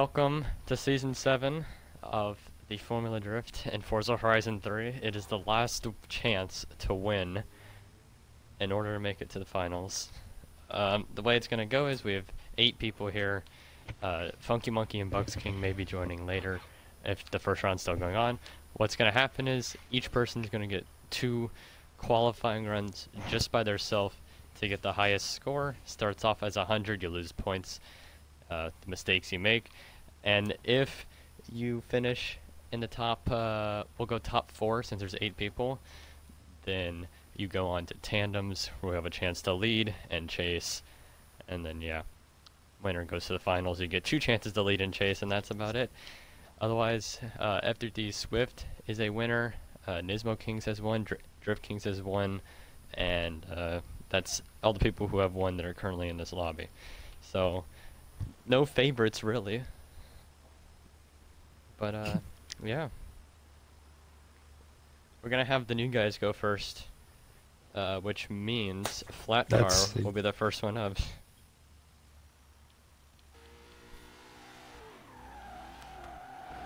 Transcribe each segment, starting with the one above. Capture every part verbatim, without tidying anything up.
Welcome to Season seven of the Formula Drift in Forza Horizon three. It is the last chance to win in order to make it to the finals. Um, the way it's going to go is we have eight people here. Uh, Funky Monkey and Bugs King may be joining later if the first round's still going on. What's going to happen is each person's going to get two qualifying runs just by themselves to get the highest score. Starts off as one hundred, you lose points. Uh, the mistakes you make, and if you finish in the top, uh, we'll go top four since there's eight people, then you go on to tandems where we have a chance to lead and chase, and then yeah, winner goes to the finals. You get two chances to lead and chase, and that's about it. Otherwise, uh, F three D Swift is a winner, uh, Nismo Kings has won, Dr Drift Kings has won, and uh, that's all the people who have won that are currently in this lobby. So no favorites really, but uh yeah, we're gonna have the new guys go first, uh which means Flatcar will be the first one up.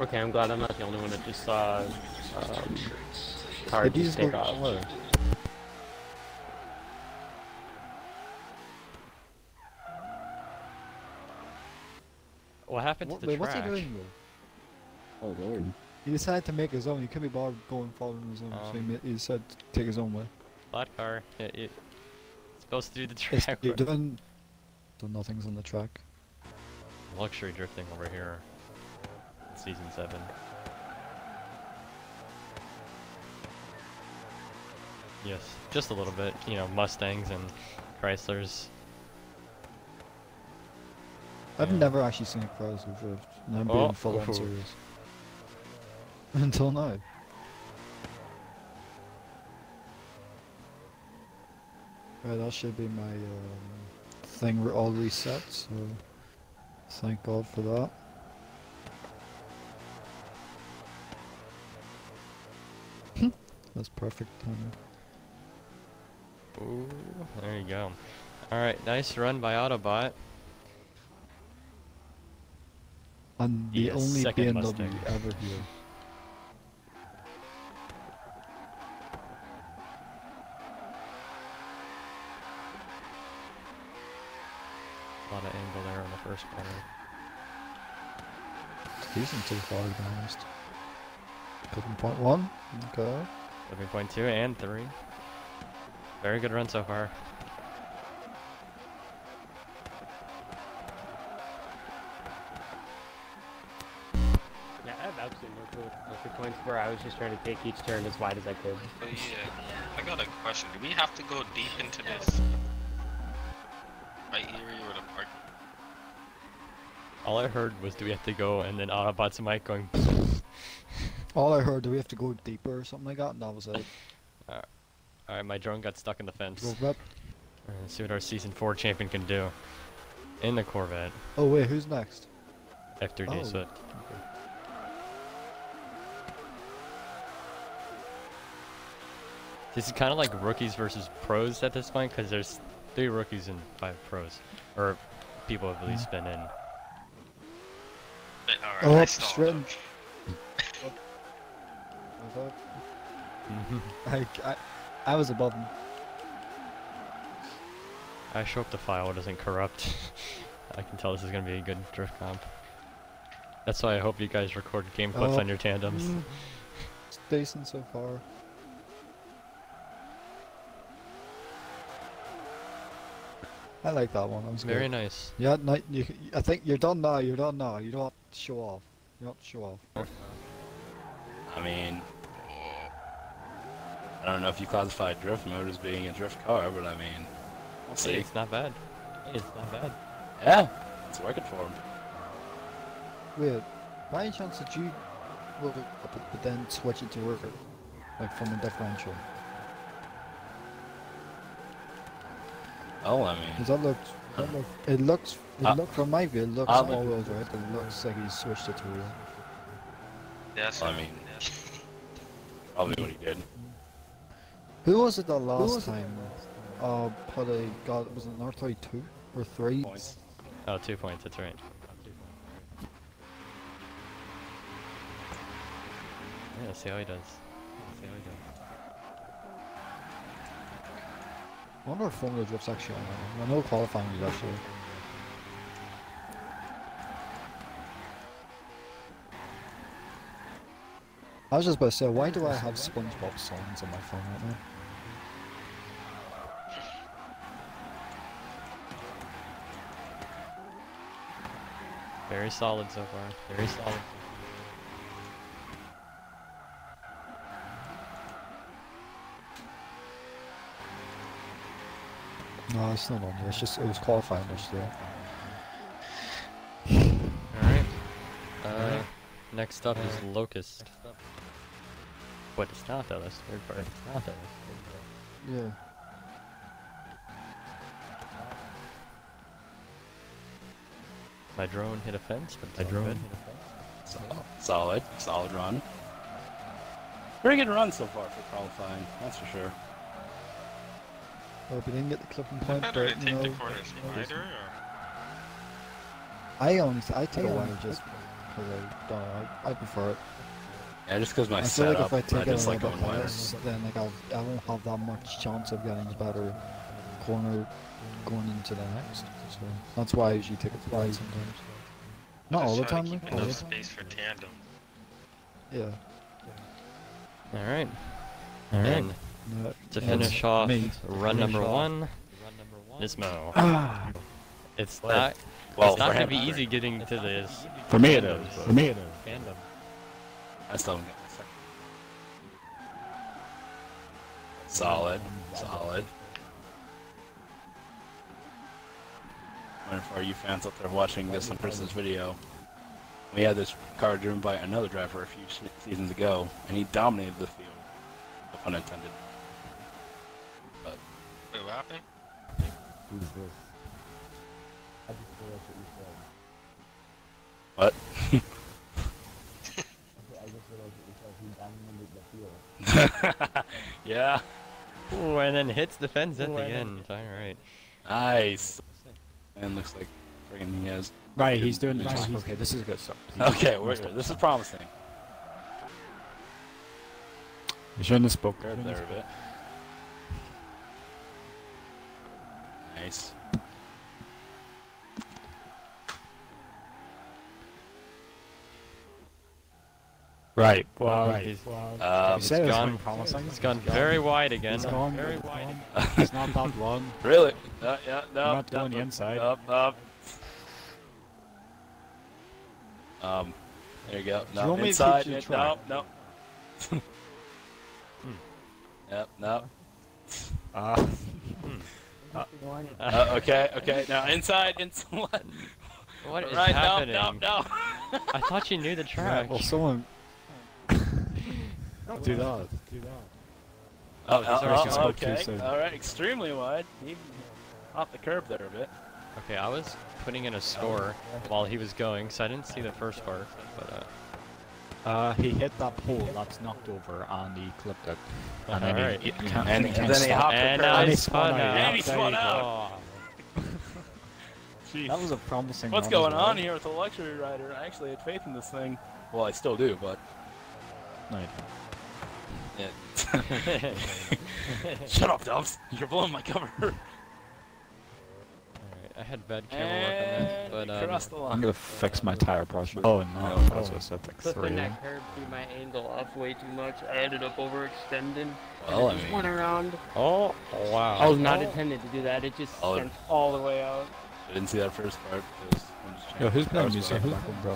Okay, I'm glad I'm not the only one that just saw um car just take off. Whoa. What happened what, to the wait, track? What's he doing there? Oh lord. He decided to make his own. He could be bothered going forward on his own. Um, so he, he decided to take his own way. Flatcar. Yeah, it's supposed to do the track. It's doing... So nothing's on the track. Luxury drifting over here. Season seven. Yes, just a little bit. You know, Mustangs and Chryslers. I've yeah. never actually seen a Chrysler drift, and I'm oh, being full on serious. Until now. Right, that should be my um, thing re all reset, so thank God for that. Hm, that's perfect timing. Ooh, there you go. Alright, nice run by Autobot. And the only B M W Mustang ever here. A lot of angle there on the first corner. These aren't too far, to be honest. eleven point one, okay. eleven point two and three. Very good run so far. Where I was just trying to take each turn as wide as I could. But yeah, I got a question. Do we have to go deep into this by area or the park? All I heard was, do we have to go, and then Autobot's mic going. All I heard, do we have to go deeper or something like that? And that was it. Alright, all right, my drone got stuck in the fence. Corvette. All right, let's see what our season four champion can do in the Corvette. Oh, wait, who's next? F three D Swift. Okay. This is kind of like rookies versus pros at this point, because there's three rookies and five pros, or people have at least been in. Oh, that's right. I, I, I was above him. I sure hope the file doesn't corrupt. I can tell this is going to be a good drift comp. That's why I hope you guys record game clips oh. on your tandems. Mm. It's decent so far. I like that one. That was very good. Nice. Yeah, no, you, I think you're done now. You're done now. You don't show off. You don't show off. Okay. I mean, I don't know if you classify drift mode as being a drift car, but I mean, we'll see. Hey, it's not bad. Hey, it's not bad. Yeah, it's working for him. Weird. By any chance did you look it up, but then switch it to worker, like from the differential? Oh, I mean, Cause that looked, that looked, it looks, it uh, looked from my view, it looks uh, all wheels, right? It looks like he switched it to wheel. Yes, I mean, probably what he did. Who was it the last time? It? Uh, probably God, was it an R thirty-two or three? Points. Oh, two points. That's right. Yeah, let's see how he does. Let's see how he does. I wonder if Formula Drift's actually on now. I know qualifying is actually. I was just about to say, why do I have SpongeBob songs on my phone right now? Very solid so far. Very solid. No, it's not on here. It's just it was qualifying this year. Alright. Uh, right. Next up uh, is Locust. Up. But it's not though, that's the third part. It's not though, that's the third part. Yeah. My drone hit a fence, but my drone hit a fence. Solid. Solid, solid run. Pretty good run so far for qualifying, that's for sure. Well, we didn't get the clipping point, but no, take the corners wider, or? I honestly, I take I it wider just because I don't know, I, I prefer it. Yeah, just because my I setup, feel like if I take I it like on the then like I'll, I won't have that much chance of getting better corner going into the next. So that's why I usually take a fly sometimes. Not all the time, like all the time. Space for tandem. Yeah. yeah. Alright. Alright. No, to finish off me. run finish number off. one, run number one, Nismo. Ah. It's not, well, it's not gonna be easy getting to this. For me it is. For me it is. Fandom. I still don't get my second. Solid. Solid. I wonder if all you fans out there watching this in person's video, we had this car driven by another driver a few seasons ago, and he dominated the field, no pun intended. But wait, what happened? Who's this? I just realized what you said. What? I just realized what you said. He dominated the field. Yeah. Ooh, and then hits the fence at Ooh, the end. All right. Nice. And looks like friggin' he has. Right, he's doing the job. Okay, this is good stuff. He's okay, we're good. This is promising. You shouldn't have spoke there a bit. Nice. Right. Wow. Right. He's, um, he's gone. Promising. He's gone very wide again. He's gone very wide. He's not that long. Really? Uh, yeah. No. I'm not going the inside. Up. Up. Um. There you go. No. Inside. It, no. No. hmm. Yep. No. Uh. hmm. uh, uh okay. Okay. Now inside. Inside. What? What is right, happening? No. No. No. I thought you knew the track. Well, someone. Don't do that. Do that. Oh, oh, oh okay. Alright, extremely wide. He off the curb there a bit. Okay, I was putting in a store while he was going, so I didn't see the first part. But uh, uh he hit that pole that's knocked over and he clipped it. And then right. he, he can't, and, he can't and then he hopped and the curb. And he spun out. out. And he spun out. Jeez. That was a promising. What's going on here with the luxury rider? I actually had faith in this thing. Well, I still do, but. No, you don't. Yeah. Shut up, Dubs! You're blowing my cover! Alright, I had bad camera work on that, but um, I'm gonna fix my tire pressure. Oh no, oh. That's what I said, like three. Clipping that curb threw my angle up way too much, I ended up overextending. Well, and it just I mean... went around. Oh, wow. I was not oh. intended to do that, it just oh. sent all the way out. I didn't see that first part, because I'm just Yo, who's playing music?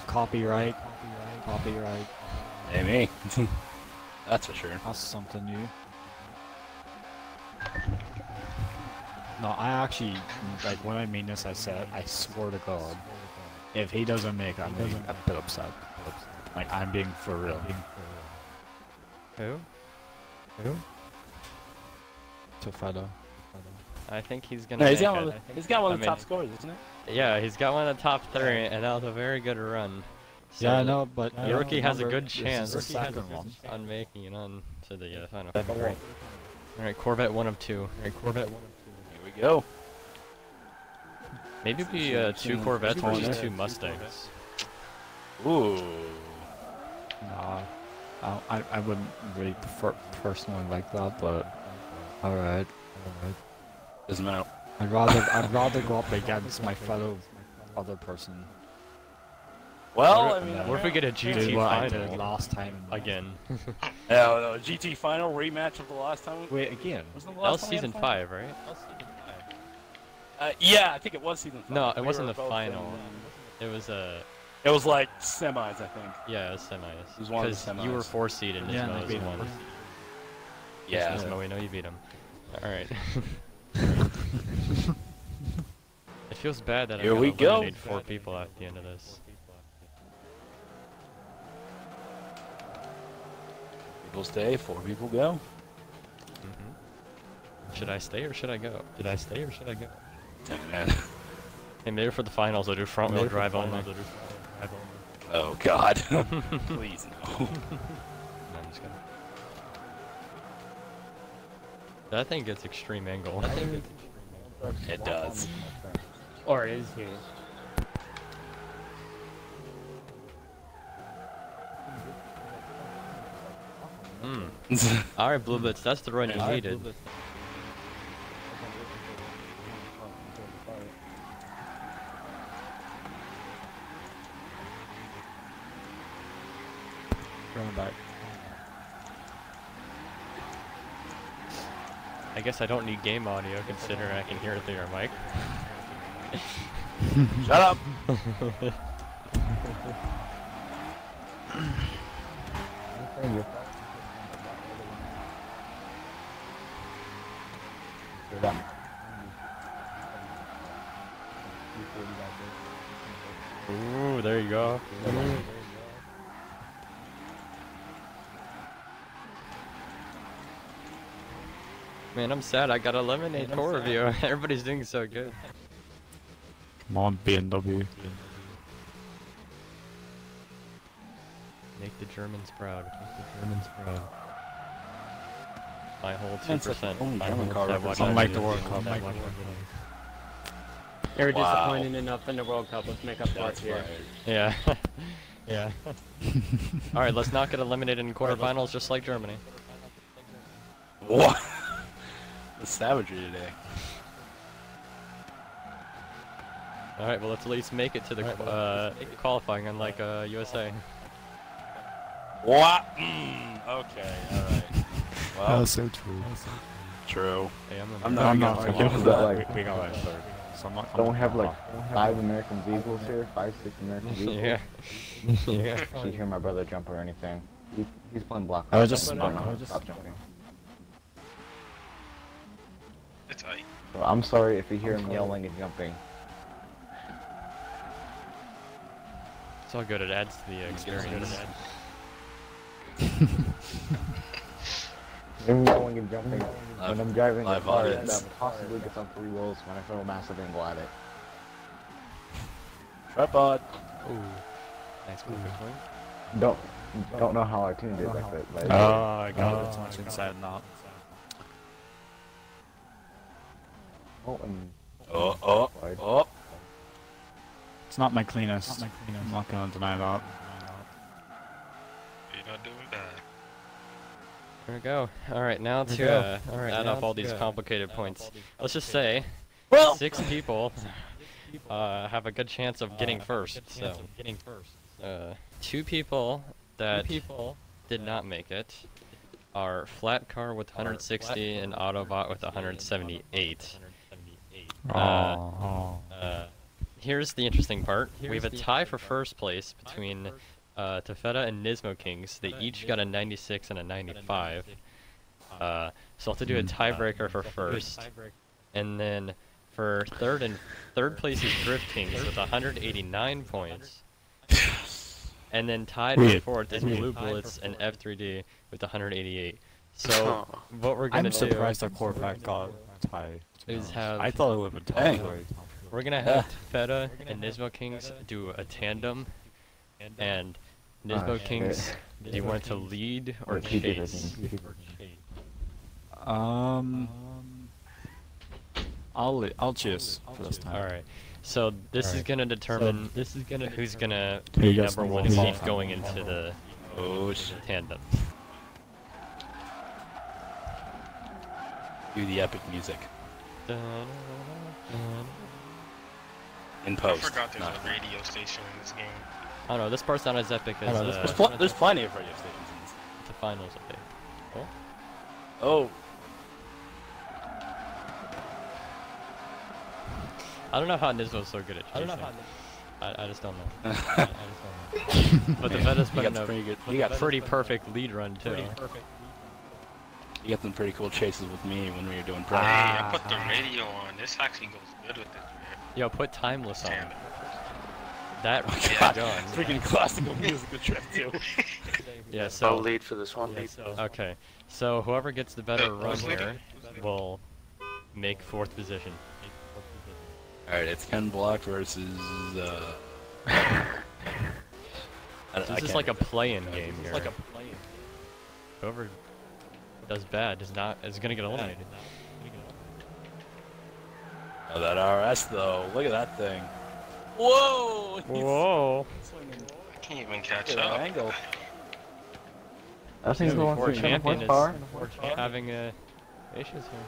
Copyright. Copyright. Copyright. Hey, me. That's for sure. That's something new. No, I actually, like, when I mean this, I said, I swear to God, if he doesn't make it, I'm going to be a bit upset. Like, I'm being for real. Who? Who? Tofado. I think he's going to no, make got it. One the, he's got one of the I top mean, scores, isn't it? Yeah, he's got one of the top three, and that was a very good run. So yeah, I know, but I rookie remember, has a good chance a has a good on making it on to the uh, final. Alright, right, Corvette one of two. Alright, Corvette one of two. Here we go. Maybe it'd be uh, two Corvettes or just two Mustangs. Ooh. Nah. Uh, I, I wouldn't really prefer personally like that, but alright. Alright. Doesn't matter. I'd rather I'd rather go up against my fellow other person. Well, I mean, what if we get a G T what I did last time again? No, no, G T final rematch of the last time. We... Wait, again? Wasn't the last that was season five, right? That was season five. Uh, yeah, I think it was season five. No, it we wasn't the final. In, um, it was a. Uh, it was like semis, I think. Yeah, it was semis. It was one of the semis. You were four seeded. Yeah, Nismo was one. Yeah, Nismo, we know you beat him. All right. It feels bad that Here I'm gonna eliminate go. four people at the end of this. People stay, four people go. Mm-hmm. Should I stay or should I go? Did I stay or should I go? Damn, and maybe for the finals, I'll do front wheel drive only. I'll do front wheel drive only. Oh God! Please no. I'm just gonna... That thing gets extreme angle. That thing gets extreme angle. It does. Or is here. Mm. Alright, Blue Blitz, that's the run you right, needed. Running back. I guess I don't need game audio, considering I can hear it through your mic. Shut up! Ooh, there you go. Man, I'm sad I got eliminated core review. Everybody's doing so good. Come on, B M W. Make the Germans proud. Make the Germans proud. My whole two percent. My whole car. Unlike the World Cup. They were disappointed enough in the World Cup. Let's make up parts here. Yeah. Yeah. All right, let's not get eliminated in quarterfinals, just like Germany. What? The savagery today. All right, well, let's at least make it to the right, uh, qualifying, unlike uh, U S A. What? Mm, okay. All right. Well, that was so true. True. Hey, I'm, I'm not. I'm not. We got like. We got third. So I'm not. Don't have like five American vehicles here. Five, six American vehicles. Yeah. Yeah. I should hear my brother jump or anything. He, he's playing block. I was just. I was just. Stop jumping. So I'm sorry if you hear him yelling and jumping. It's all good, it adds to the experience. Him yelling and jumping I've, when I'm driving I've a car that possibly gets on three wheels when I throw a massive angle at it. Tripod! Ooh. Nice move. Don't, don't know how I tuned it with it. Like, oh, I got it. It's inside and out. Oh, and oh, oh, oh. It's not my cleanest. Not my cleanest. I'm not gonna deny that. You're not doing that. There we go. Alright, now to uh, all right, add up all these complicated points. Let's just say, well, six people uh, have a good chance of getting first. So, uh, two people that did not make it are Flatcar with one hundred sixty and Autobot with one hundred seventy-eight. Uh, oh. uh, here's the interesting part. Here's we have a tie for first place between uh, Tofado and Nismo Kings. They each got a ninety-six and a ninety-five. Uh, so I'll have to do a tiebreaker for first. And then for third and third place is Drift Kings with one hundred eighty-nine points. And then tied for fourth is Blue Blitz and F three D with one hundred eighty-eight. So what we're gonna I'm do? I'm surprised our Corvette got tied. Is have I thought it would have been dang. We're gonna have yeah. Tofado and Nismo Kings do a tandem, and Nismo uh, Kings, do you want to lead or chase? Um, I'll I'll chase for this time. All right. So this right. is gonna determine so this is gonna who's gonna be number one seed going into the Oh, it's a tandem. Do the epic music. In post. I forgot there's a radio station in this game. I don't know, this part's not as epic as... Know, uh, pl there's plenty of radio stations in this. The finals, I think. Oh. Oh. I don't know how Nismo's so good at chasing. I don't know how I, I just don't know. I, I just don't know. But the Vetta's been a pretty, good, you got pretty perfect lead run, too. Pretty perfect. You got some pretty cool chases with me when we were doing practice. Hey, I put the radio on. This actually goes good with this. Yo, put Timeless on. Damn it. That oh, God. Done. Freaking classical music with Drift too. Yeah, so I'll lead for this one. Yeah, so, okay, so whoever gets the better hey, run here will make fourth position. All right, it's Ken Block versus. Uh, I, this I is like a play-in game here. Like a play-in game. Whoever does bad is not is gonna get eliminated. Oh, that R S though, look at that thing. Whoa! Whoa! I can't even catch up. Angle. That thing's going for champion. We're having uh, issues here.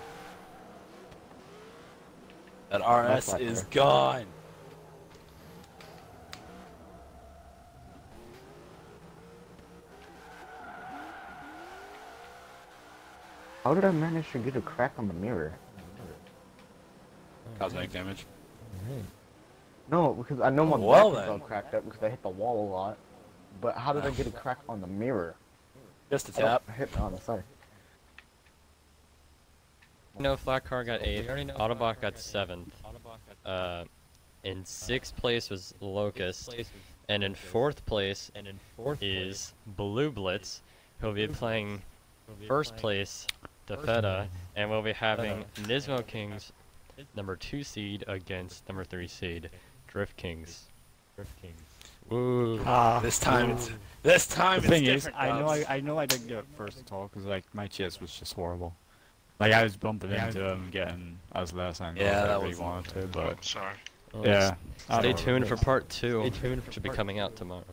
That R S is gone. How did I manage to get a crack on the mirror? Cosmic damage. Mm-hmm. No, because I know my well, back is all cracked up because I hit the wall a lot. But how did I get a crack on the mirror? Just a tap. I hit on the side. You know, Flatcar got eighth, Autobot got seventh. Uh, in sixth place was Locust, and in fourth place is Blue Blitz, who'll be playing first place Tofado, and we'll be having Nismo Kings, number two seed against number three seed. Drift Kings. Drift Kings. Ooh. Ah, this time ooh. It's this time the it's thing different. Is, I know I, I know I didn't get first at all because like my chase was just horrible. Like I was bumping yeah, into him, getting I was last time. Yeah, that was wanted, to, but sorry. Well, yeah. Stay tuned for part two. Stay tuned for which will be coming out tomorrow.